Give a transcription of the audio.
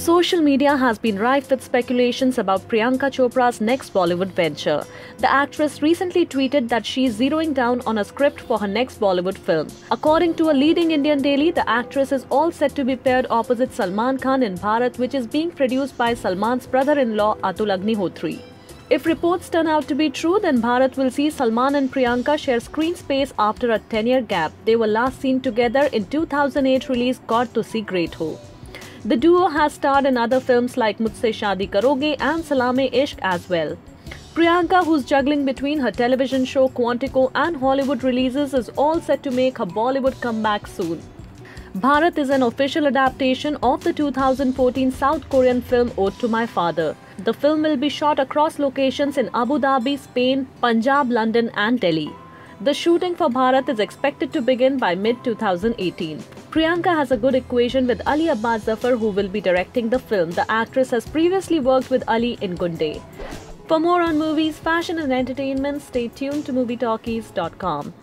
Social media has been rife with speculations about Priyanka Chopra's next Bollywood venture. The actress recently tweeted that she is zeroing down on a script for her next Bollywood film. According to a leading Indian daily, the actress is all set to be paired opposite Salman Khan in Bharat, which is being produced by Salman's brother-in-law Atul Agnihotri. If reports turn out to be true, then Bharat will see Salman and Priyanka share screen space after a 10-year gap. They were last seen together in 2008 release God Tussi Great Ho. The duo has starred in other films like Mujhse Shaadi Karoge and Salaam-e-Ishq as well. Priyanka, who's juggling between her television show Quantico and Hollywood releases, is all set to make her Bollywood comeback soon. Bharat is an official adaptation of the 2014 South Korean film Ode to My Father. The film will be shot across locations in Abu Dhabi, Spain, Punjab, London and Delhi. The shooting for Bharat is expected to begin by mid-2018. Priyanka has a good equation with Ali Abbas Zafar, who will be directing the film. The actress has previously worked with Ali in Gunday. For more on movies, fashion and entertainment, stay tuned to MovieTalkies.com.